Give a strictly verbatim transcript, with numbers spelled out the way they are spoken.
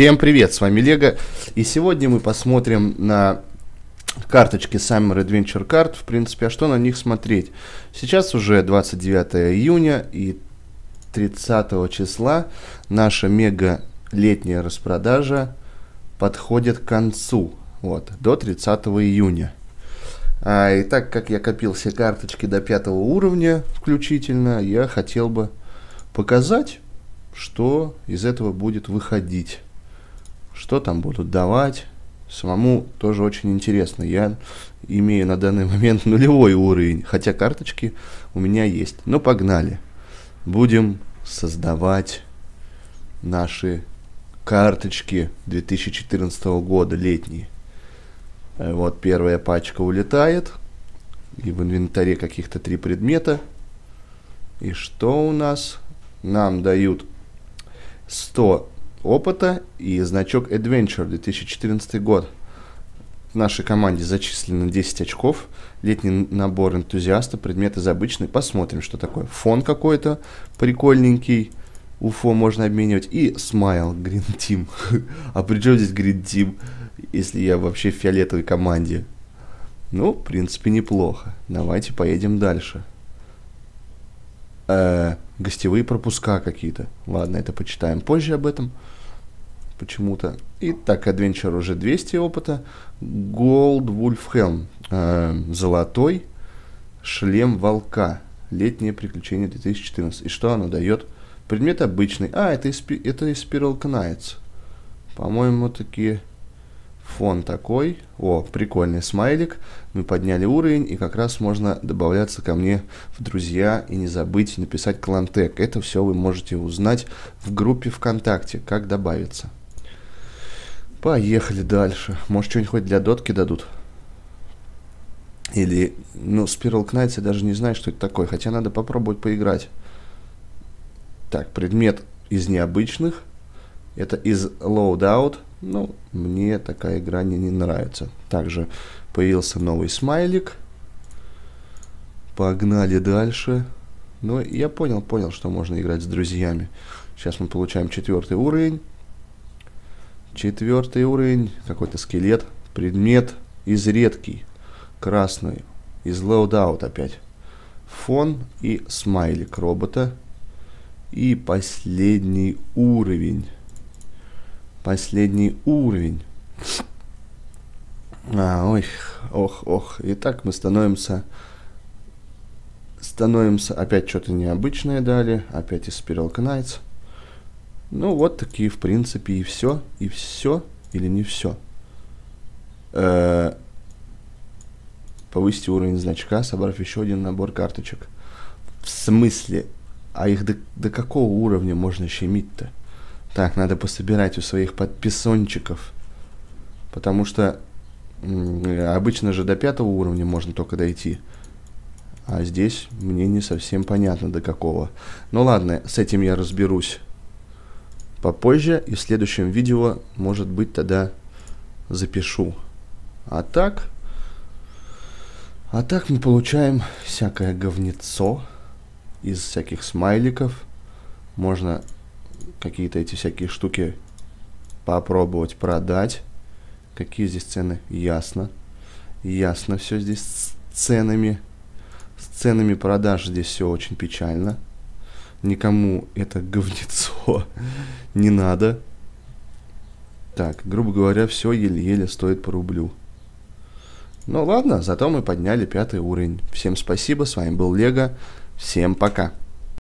Всем привет, с вами Лего, и сегодня мы посмотрим на карточки Summer Adventure Card, в принципе, а что на них смотреть. Сейчас уже двадцать девятое июня и тридцатого числа наша мега летняя распродажа подходит к концу, вот, до тридцатого июня. А, и так как я копил все карточки до пятого уровня включительно, я хотел бы показать, что из этого будет выходить, что там будут давать. Самому тоже очень интересно. Я имею на данный момент нулевой уровень, хотя карточки у меня есть. Но погнали. Будем создавать наши карточки две тысячи четырнадцатого года, летние. Вот первая пачка улетает. И в инвентаре каких-то три предмета. И что у нас? Нам дают сто опыта и значок Adventure две тысячи четырнадцатый год. В нашей команде зачислено десять очков. Летний набор энтузиаста, предмет из обычной. Посмотрим, что такое. Фон какой-то прикольненький. Уфо можно обменивать. И Smile, Green Team. А при чем здесь Green Team, если я вообще в фиолетовой команде? Ну, в принципе, неплохо. Давайте поедем дальше. Э-э, гостевые пропуска какие-то. Ладно, это почитаем позже об этом. Почему-то. Итак, Adventure уже двести опыта. Gold Wolf Helm. Э-э, золотой шлем волка. Летнее приключение две тысячи четырнадцать. И что оно дает? Предмет обычный. А, это из, это из Spiral Knights. По-моему, такие... Фон такой. О, прикольный смайлик. Мы подняли уровень, и как раз можно добавляться ко мне в друзья. И не забыть написать клантек. Это все вы можете узнать в группе ВКонтакте, как добавиться. Поехали дальше. Может, что-нибудь хоть для дотки дадут? Или, ну, Spiral Knights я даже не знаю, что это такое. Хотя надо попробовать поиграть. Так, предмет из необычных. Это из Loadout. Ну, мне такая игра не, не нравится. Также появился новый смайлик. Погнали дальше. Ну, я понял, понял, что можно играть с друзьями. Сейчас мы получаем четвертый уровень. Четвертый уровень. Какой-то скелет. Предмет из редкий. Красный. Из Loadout опять. Фон и смайлик робота. И последний уровень. Последний уровень. А, ой, ох, ох. Итак, мы становимся... Становимся... Опять что-то необычное дали. Опять из Spiral Knights. Ну, вот такие, в принципе, и все. И все. Или не все. Э-э- повысить уровень значка, собрав еще один набор карточек. В смысле? А их до, до какого уровня можно щемить-то? Так, надо пособирать у своих подписончиков. Потому что обычно же до пятого уровня можно только дойти. А здесь мне не совсем понятно, до какого. Ну ладно, с этим я разберусь попозже. И в следующем видео, может быть, тогда запишу. А так... А так мы получаем всякое говнецо из всяких смайликов. Можно... Какие-то эти всякие штуки попробовать продать. Какие здесь цены? Ясно. Ясно все здесь с ценами. С ценами продаж здесь все очень печально. Никому это говнецо не надо. Так, грубо говоря, все еле-еле стоит по рублю. Ну ладно, зато мы подняли пятый уровень. Всем спасибо, с вами был Лего. Всем пока.